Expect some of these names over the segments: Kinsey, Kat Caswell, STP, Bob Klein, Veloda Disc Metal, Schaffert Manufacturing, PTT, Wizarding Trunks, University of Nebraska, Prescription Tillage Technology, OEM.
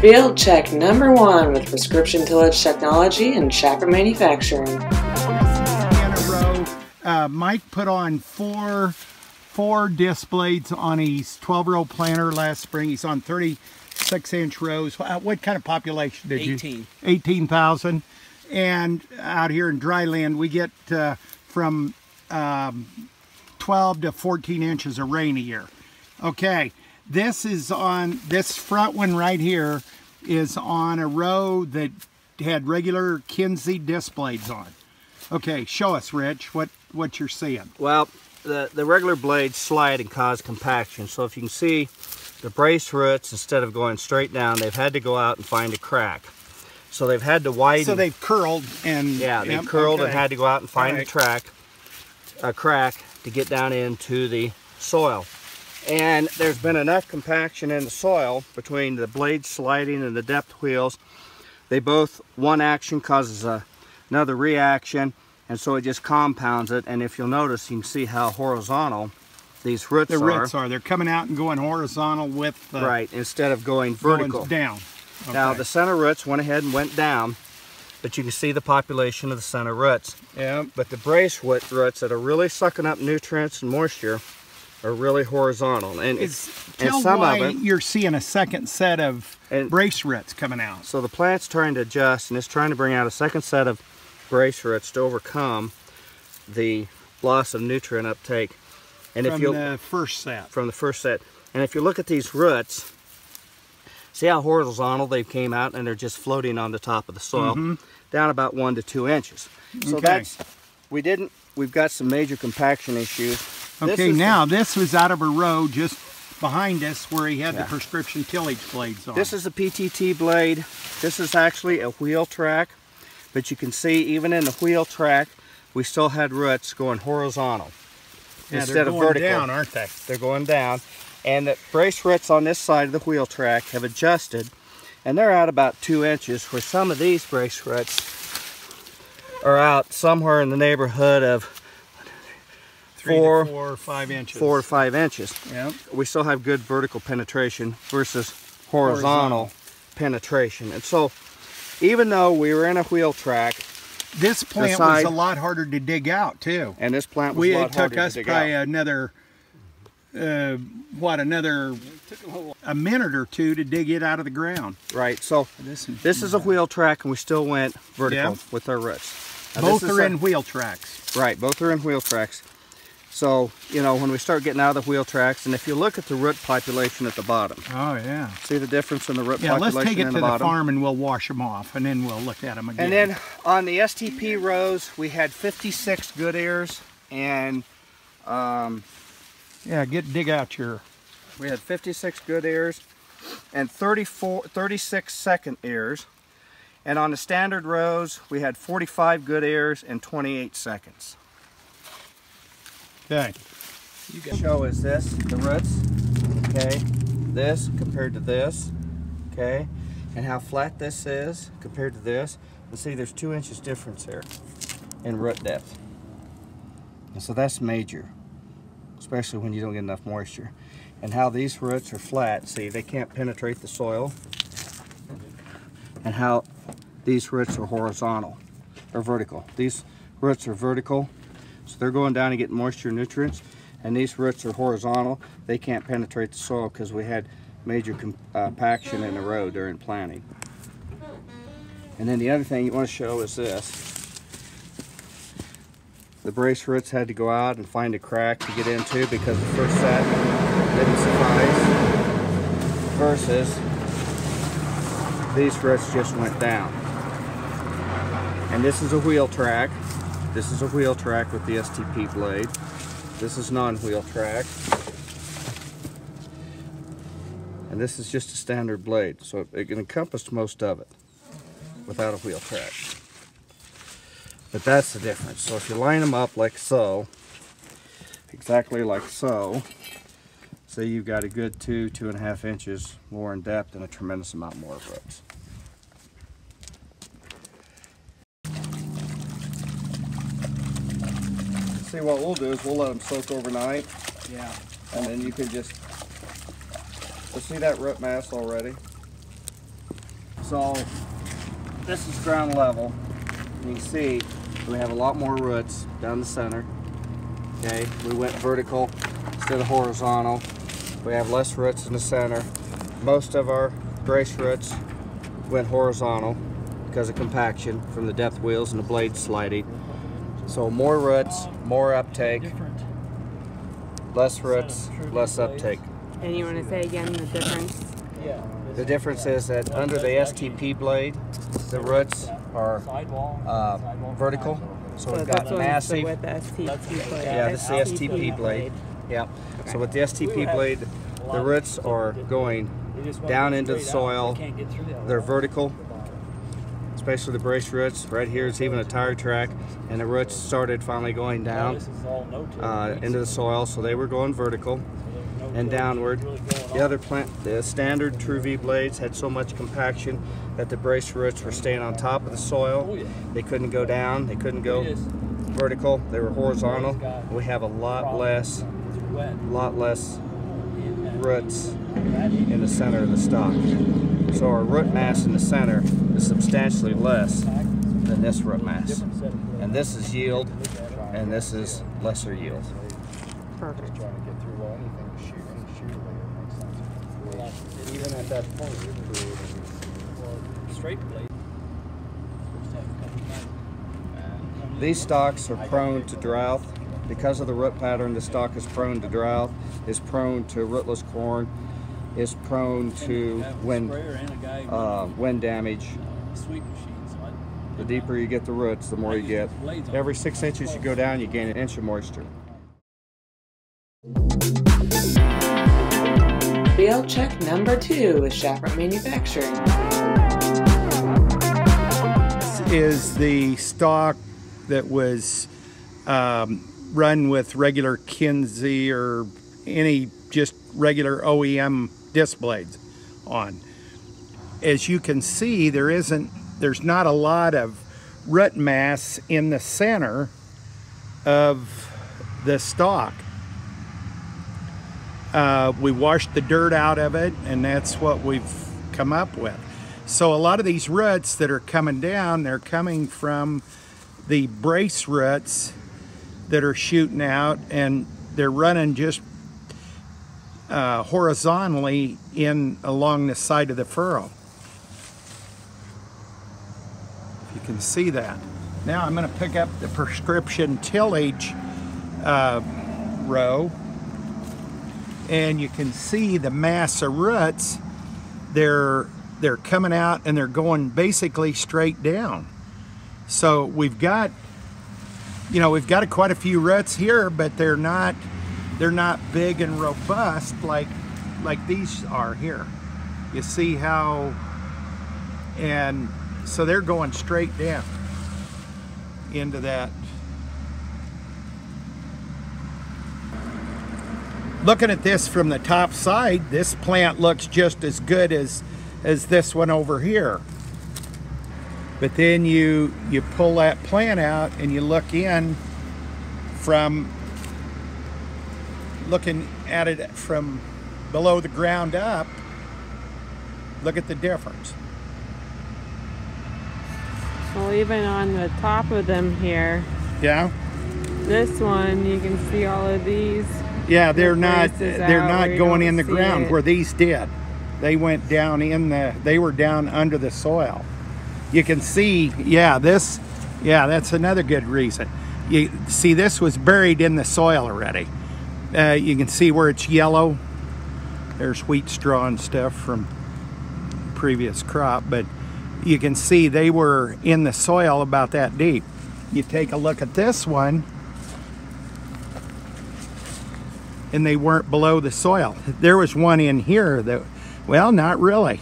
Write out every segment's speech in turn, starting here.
Field check number one with Prescription Tillage Technology and Schaffert Manufacturing. Mike put on four disc blades on his 12-row planter last spring. He's on 36-inch rows. What kind of population did 18. You? 18,000. And out here in dry land, we get from 12 to 14 inches of rain a year. Okay, this is on, this front one right here is on a row that had regular Kinsey disc blades on. Okay, show us, Rich, what you're seeing. Well, the regular blades slide and cause compaction. So if you can see, the brace roots, instead of going straight down, they've had to go out and find a crack. So they've had to widen. So they've curled and... Yeah, they've curled and had to go out and find a crack to get down into the soil. And there's been enough compaction in the soil between the blades sliding and the depth wheels. They both, one action causes another reaction, and so it just compounds it. And if you'll notice, you can see how horizontal these roots are. The roots are. They're coming out and going horizontal with the... Right, instead of going vertical. Going down. Okay. Now, the center roots went ahead and went down, but you can see the population of the center roots. Yeah. But the brace roots that are really sucking up nutrients and moisture are really horizontal. And you're seeing a second set of brace roots coming out. So the plant's trying to adjust, and it's trying to bring out a second set of brace roots to overcome the loss of nutrient uptake. And from the first set. And if you look at these roots, see how horizontal they came out, and they're just floating on the top of the soil, down about 1 to 2 inches. So we've got some major compaction issues. Okay, now this was out of a row just behind us where he had the prescription tillage blades on. This is a PTT blade. This is actually a wheel track, but you can see even in the wheel track, we still had roots going horizontal instead of vertical. They're going down, aren't they? They're going down. And the brace roots on this side of the wheel track have adjusted, and they're out about 2 inches, where some of these brace roots are out somewhere in the neighborhood of 4 to 5 inches. 4 to 5 inches. Yep. We still have good vertical penetration versus horizontal penetration. And so even though we were in a wheel track, this plant was a lot harder to dig out too. And this plant was a lot harder to dig out. It took us probably another... a minute or two to dig it out of the ground. Right, so this is a wheel track, and we still went vertical with our roots. Now, both are in wheel tracks. Right, both are in wheel tracks. So, you know, when we start getting out of the wheel tracks, and if you look at the root population at the bottom. Oh, yeah. See the difference in the root population. Yeah, let's take it to the farm, and we'll wash them off, and then we'll look at them again. And then on the STP rows, we had 56 good ears, and... We had 56 good ears and 36 second ears. And on the standard rows, we had 45 good ears and 28 seconds. Okay. You can show is this, the roots, okay, this compared to this, okay, and how flat this is compared to this. And see, there's 2 inches difference here in root depth. And so that's major, especially when you don't get enough moisture. And how these roots are flat, see, they can't penetrate the soil. And how these roots are horizontal, or vertical. These roots are vertical, so they're going down and getting moisture and nutrients. And these roots are horizontal, they can't penetrate the soil because we had major compaction in the row during planting. And then the other thing you want to show is this. The brace roots had to go out and find a crack to get into because the first set didn't suffice, versus these roots just went down. And this is a wheel track. This is a wheel track with the STP blade. This is non-wheel track. And this is just a standard blade, so it encompassed most of it without a wheel track. But that's the difference. So if you line them up like so, exactly like so, say you've got a good 2 to 2.5 inches more in depth and a tremendous amount more of roots. See, what we'll do is we'll let them soak overnight. Yeah. And then you can just see that root mass already? So this is ground level. You can see we have a lot more roots down the center. Okay, we went vertical instead of horizontal. We have less roots in the center. Most of our brace roots went horizontal because of compaction from the depth wheels and the blades sliding. So more roots, more uptake. Less roots, less uptake. And you want to say again the difference? Yeah. The difference is that under the STP blade, the roots are vertical. So we've got massive. With the STP blade. Yeah, this is the STP blade. Yeah. Okay. So with the STP blade, the roots are going down into the soil. They're vertical, especially the brace roots. Right here is even a tire track, and the roots started finally going down into the soil, so they were going vertical and downward. The other plant, the standard True V blades had so much compaction that the brace roots were staying on top of the soil. They couldn't go down, they couldn't go vertical, they were horizontal. We have a lot less roots in the center of the stock. So our root mass in the center is substantially less than this root mass. And this is yield, and this is lesser yield. Perfect. Even at that point, straight blade. These stocks are prone to drought. Because of the root pattern, the stock is prone to drought, is prone to rootless corn, is prone to wind damage. The deeper you get the roots, the more you get. Every 6 inches you go down, you gain an inch of moisture. Field check number 2 is Schaffert Manufacturing. This is the stock that was run with regular Kinsey or any just regular OEM disc blades on. As you can see, there's not a lot of root mass in the center of the stock. We washed the dirt out of it, and that's what we've come up with. So a lot of these roots that are coming down, they're coming from the brace roots that are shooting out, and they're running just horizontally along the side of the furrow. You can see that. Now I'm going to pick up the prescription tillage row, and you can see the mass of roots. They're coming out and they're going basically straight down. So we've got, you know, we've got quite a few roots here, but they're not big and robust like these are here. You see how, and so they're going straight down into that. Looking at this from the top side, this plant looks just as good as this one over here. But then you pull that plant out and you look in from, looking at it from below the ground up, look at the difference. Well, even on the top of them here. Yeah. This one, you can see all of these. Yeah, they're not going in the ground where these did. They went down in the, they were down under the soil. You can see, yeah, this, yeah, that's another good reason. You see, this was buried in the soil already. You can see where it's yellow. There's wheat straw and stuff from previous crop, but you can see they were in the soil about that deep. You take a look at this one, and they weren't below the soil. There was one in here that, well, not really.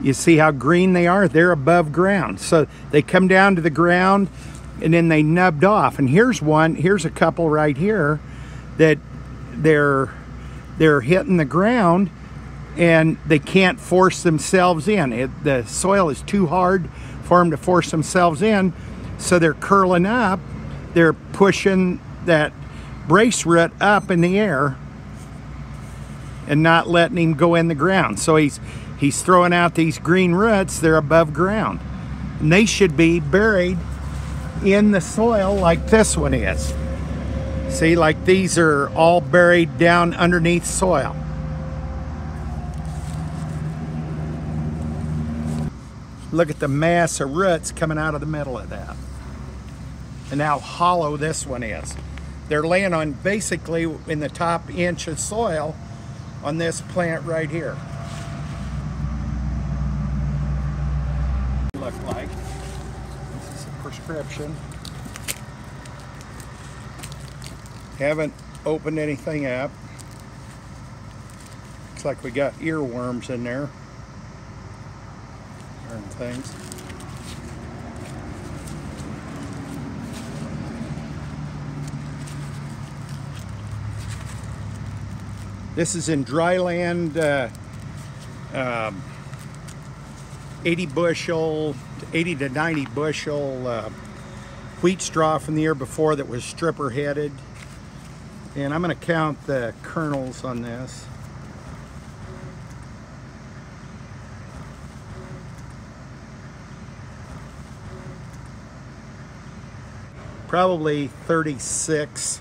You see how green they are? They're above ground. So they come down to the ground and then they nubbed off. And here's one, here's a couple right here that they're hitting the ground and they can't force themselves in. The soil is too hard for them to force themselves in. So they're curling up, they're pushing that brace root up in the air, and not letting him go in the ground. So he's throwing out these green roots. They're above ground, and they should be buried in the soil like this one is. See, like these are all buried down underneath soil. Look at the mass of roots coming out of the middle of that, and how hollow this one is. They're laying on basically in the top inch of soil on this plant right here. Look like this is a prescription. Haven't opened anything up. Looks like we got earworms in there and things. This is in dry land, 80 to 90 bushel wheat straw from the year before that was stripper headed. And I'm going to count the kernels on this. Probably 36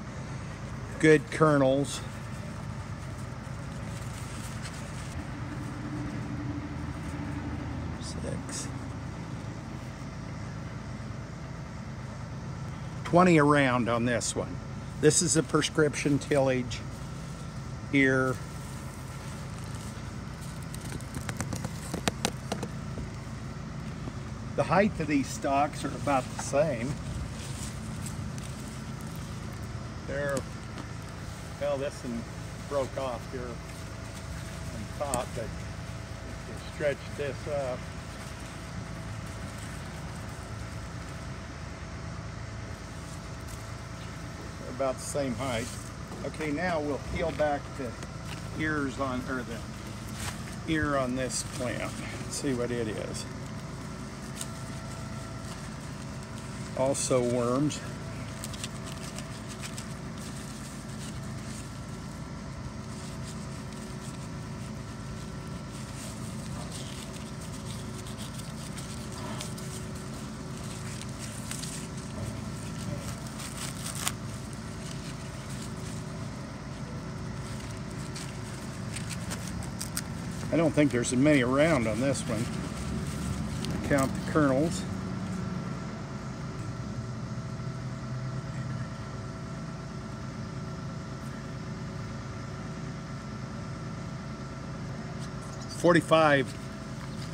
good kernels. Six. 20 around on this one. This is a prescription tillage here. The height of these stalks are about the same. There, well, this one broke off here on top, but if you stretch this up, they're about the same height. Okay, now we'll peel back the ears on, or the ear on this plant. Let's see what it is. Also worms. I don't think there's many around on this one. Count the kernels.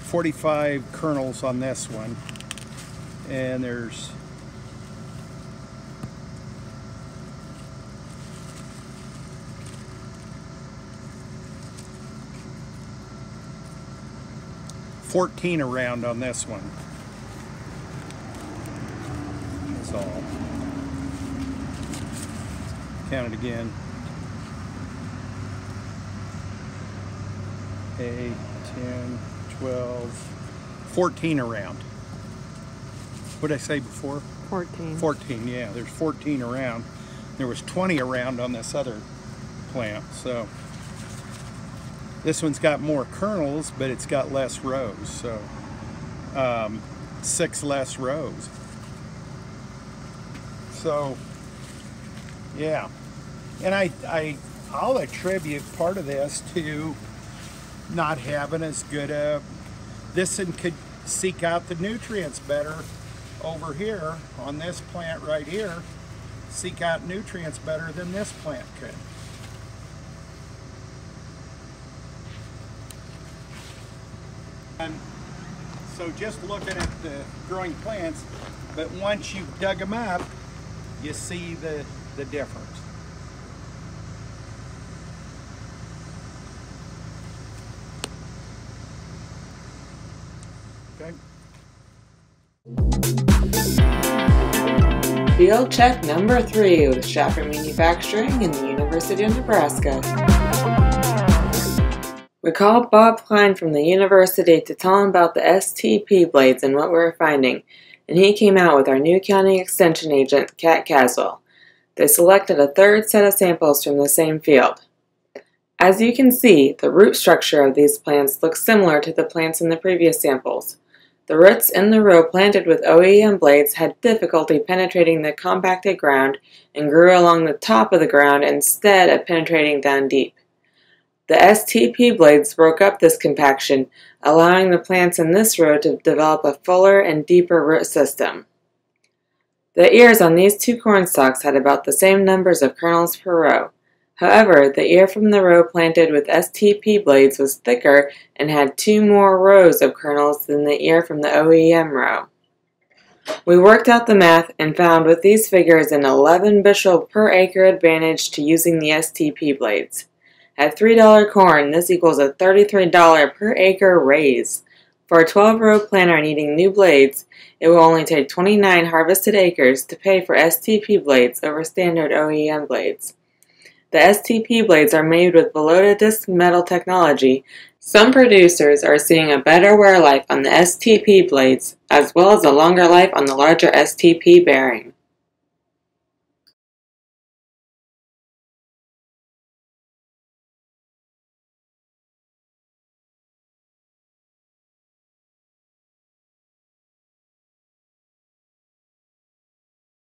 Forty-five kernels on this one, and there's 14 around on this one. That's all. Count it again. 8, 10, 12, 14 around. What did I say before? 14. 14, yeah. There's 14 around. There was 20 around on this other plant, so. This one's got more kernels, but it's got less rows, so 6 less rows. So, yeah. And I'll attribute part of this to not having as good a... This one could seek out the nutrients better over here on this plant right here. Seek out nutrients better than this plant could. And so just looking at the growing plants, but once you've dug them up, you see the difference. Okay. Field check number 3 with Schaffert Manufacturing in the University of Nebraska. We called Bob Klein from the university to tell him about the STP blades and what we were finding, and he came out with our new county extension agent, Kat Caswell. They selected a third set of samples from the same field. As you can see, the root structure of these plants looks similar to the plants in the previous samples. The roots in the row planted with OEM blades had difficulty penetrating the compacted ground and grew along the top of the ground instead of penetrating down deep. The STP blades broke up this compaction, allowing the plants in this row to develop a fuller and deeper root system. The ears on these two corn stalks had about the same numbers of kernels per row. However, the ear from the row planted with STP blades was thicker and had two more rows of kernels than the ear from the OEM row. We worked out the math and found with these figures an 11 bushel per acre advantage to using the STP blades. At $3 corn, this equals a $33 per acre raise. For a 12-row planter needing new blades, it will only take 29 harvested acres to pay for STP blades over standard OEM blades. The STP blades are made with Veloda Disc Metal technology. Some producers are seeing a better wear life on the STP blades, as well as a longer life on the larger STP bearing.